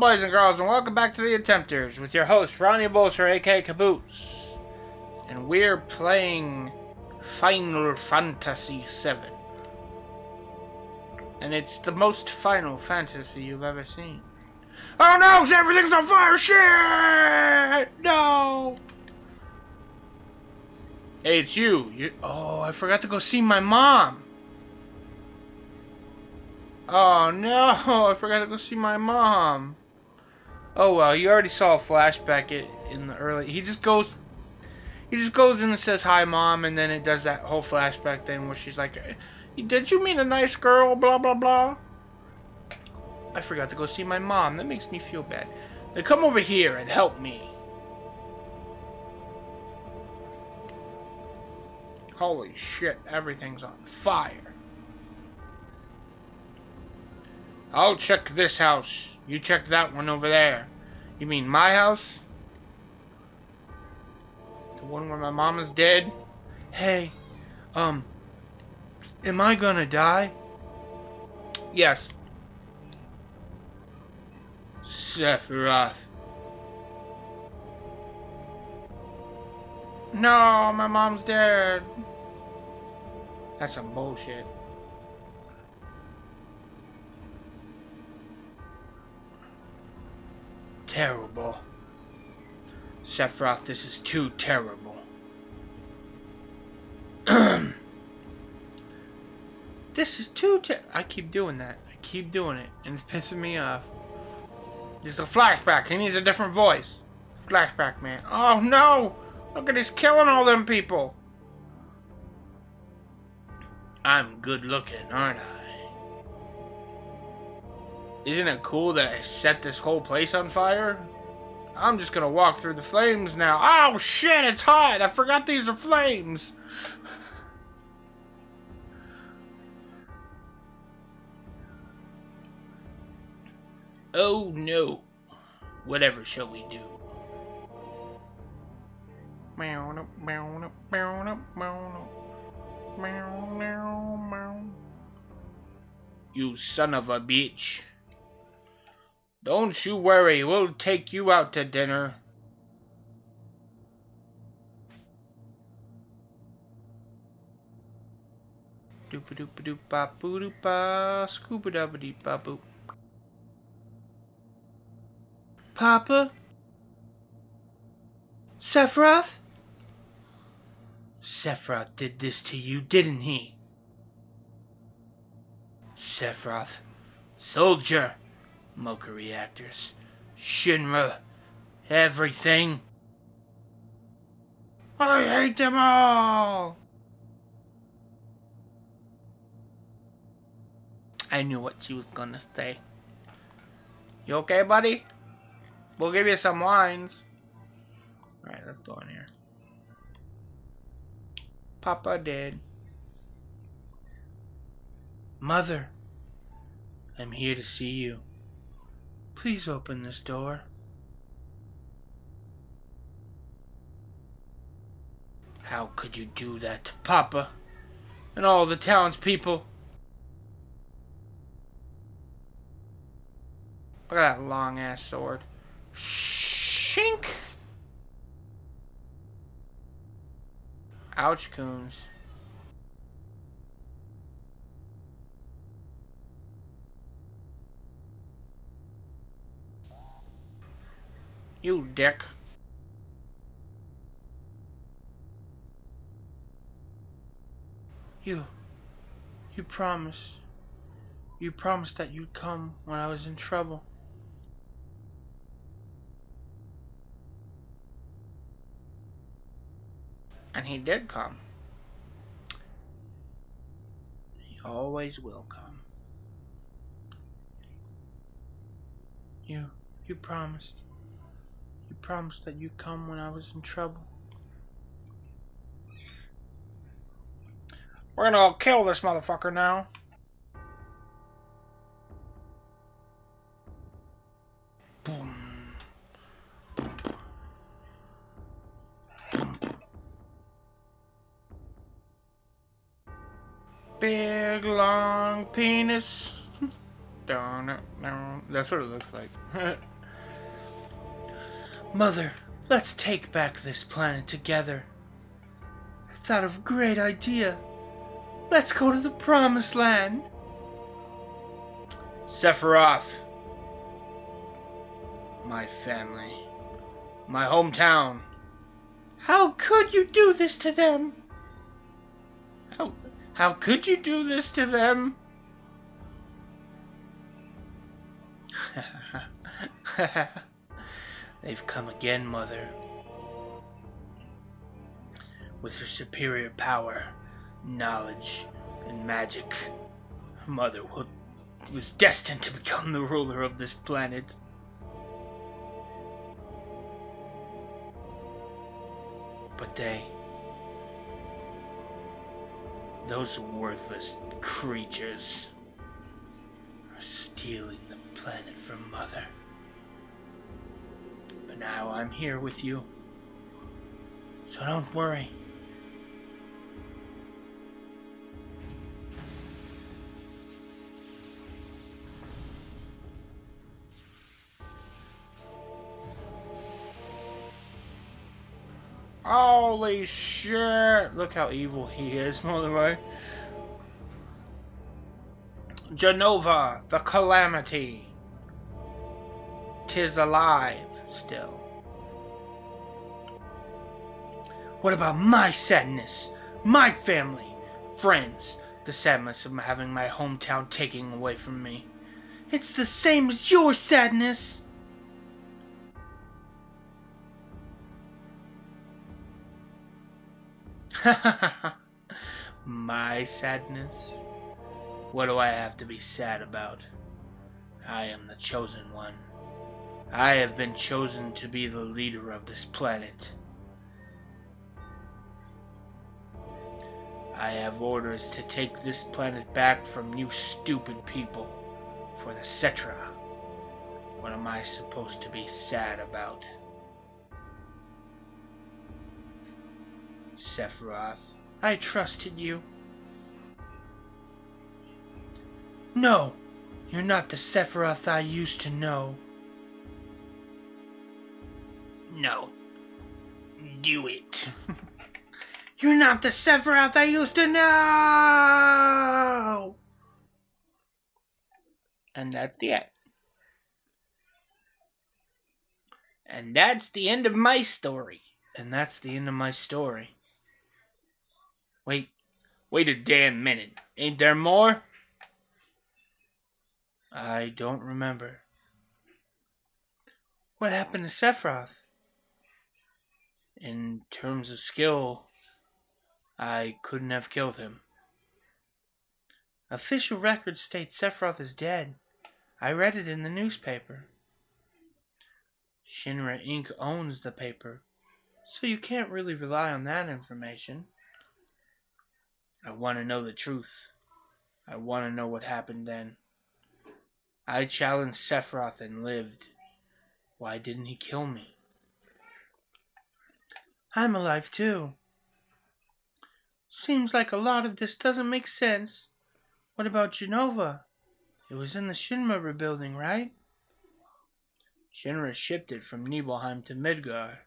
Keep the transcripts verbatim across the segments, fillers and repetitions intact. boys and girls, and welcome back to The Attempters with your host, Ronnie Bolster, aka Caboose. And we're playing Final Fantasy seven. And it's the most Final Fantasy you've ever seen. Oh no, everything's on fire! Shit! No! Hey, it's you. you. Oh, I forgot to go see my mom. Oh no, I forgot to go see my mom. Oh well, you already saw a flashback in the early. He just goes, he just goes in and says hi, mom, and then it does that whole flashback thing where she's like, "Did you mean a nice girl?" Blah blah blah. I forgot to go see my mom. That makes me feel bad. Now come over here and help me. Holy shit! Everything's on fire. I'll check this house. You check that one over there. You mean my house? The one where my mom is dead? Hey, um, am I gonna die? Yes. Sephiroth. No, my mom's dead. That's some bullshit. Terrible. Sephiroth, this is too terrible. This is too ter- I keep doing that. I keep doing it. And it's pissing me off. There's a flashback. He needs a different voice. Flashback, man. Oh, no! Look at he's killing all them people. I'm good looking, aren't I? Isn't it cool that I set this whole place on fire? I'm just gonna walk through the flames now. Oh shit, it's hot! I forgot these are flames! Oh no. Whatever shall we do? You son of a bitch. Don't you worry, we'll take you out to dinner. Doop doop doop bop boo doop ba scuba dub deep bop boop. Papa? Sephiroth? Sephiroth did this to you, didn't he? Sephiroth. Soldier. Mako reactors, Shinra, everything. I hate them all! I knew what she was gonna say. You okay, buddy? We'll give you some lines. Alright, let's go in here. Papa dead. Mother, I'm here to see you. Please open this door. How could you do that to Papa and all the townspeople? Look at that long ass sword. Shink! Ouch, coons. You dick. You. You promised. You promised that you'd come when I was in trouble. And he did come. He always will come. You. You promised. You promised that you'd come when I was in trouble. We're gonna all kill this motherfucker now. Boom. Boom. Boom. Big long penis. Darn it. That's what it looks like. Mother, let's take back this planet together. I thought of a great idea. Let's go to the Promised Land. Sephiroth. My family. My hometown. How could you do this to them? How, how could you do this to them? They've come again, Mother. With her superior power, knowledge, and magic, Mother will, was destined to become the ruler of this planet. But they... those worthless creatures are stealing the planet from Mother. But now I'm here with you, so don't worry. Holy shit! Look how evil he is, by the way. Jenova, the Calamity. Tis alive, still. What about my sadness? My family? Friends? The sadness of having my hometown taken away from me. It's the same as your sadness! My sadness? What do I have to be sad about? I am the chosen one. I have been chosen to be the leader of this planet. I have orders to take this planet back from you stupid people for the Cetra. What am I supposed to be sad about? Sephiroth, I trusted you. No, you're not the Sephiroth I used to know. No. Do it. You're not the Sephiroth I used to know! And that's the end. And that's the end of my story. And that's the end of my story. Wait, wait a damn minute. Ain't there more? I don't remember. What happened to Sephiroth? In terms of skill, I couldn't have killed him. Official records state Sephiroth is dead. I read it in the newspaper. Shinra Incorporated owns the paper, so you can't really rely on that information. I want to know the truth. I want to know what happened then. I challenged Sephiroth and lived. Why didn't he kill me? I'm alive too. Seems like a lot of this doesn't make sense. What about Jenova? It was in the Shinra rebuilding, right? Shinra shipped it from Nibelheim to Midgar.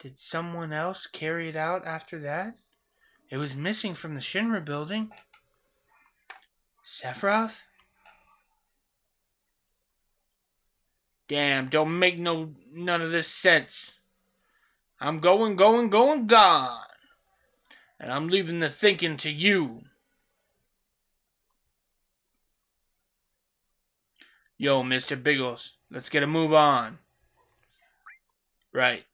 Did someone else carry it out after that? It was missing from the Shinra building. Sephiroth? Damn, don't make no none of this sense. I'm going, going, going, gone. And I'm leaving the thinking to you. Yo, Mister Biggles, let's get a move on. Right.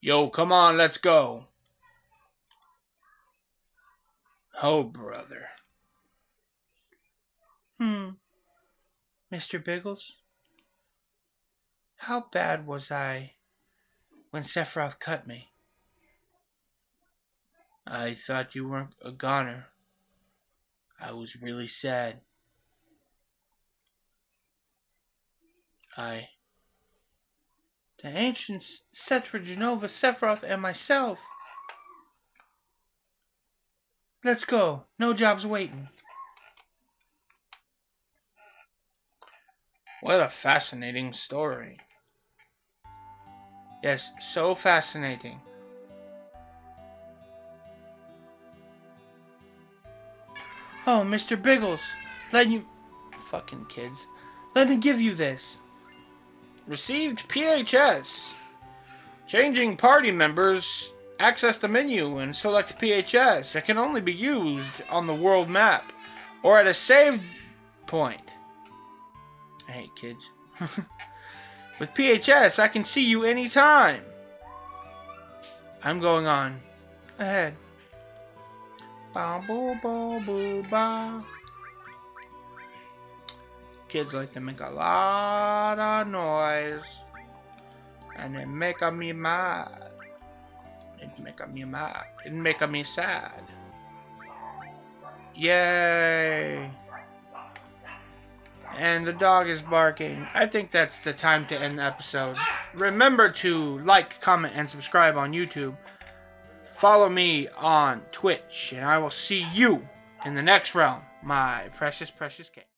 Yo, come on, let's go. Oh, brother. Hmm. Mister Biggles? How bad was I when Sephiroth cut me? I thought you weren't a goner. I was really sad. I... The ancients, Cetra, Jenova, Sephiroth, and myself. Let's go. No job's waiting. What a fascinating story. Yes, so fascinating. Oh, Mister Biggles, let you... Fucking kids. Let me give you this. Received P H S. Changing party members. Access the menu and select P H S. It can only be used on the world map or at a save point. I hate kids. With P H S, I can see you anytime. I'm going on. Ahead. Ba, ba, ba, ba, ba. Kids like to make a lot of noise, and it make me mad. It make me mad. It make me sad. Yay! And the dog is barking. I think that's the time to end the episode. Remember to like, comment, and subscribe on YouTube. Follow me on Twitch, and I will see you in the next realm, my precious, precious kids.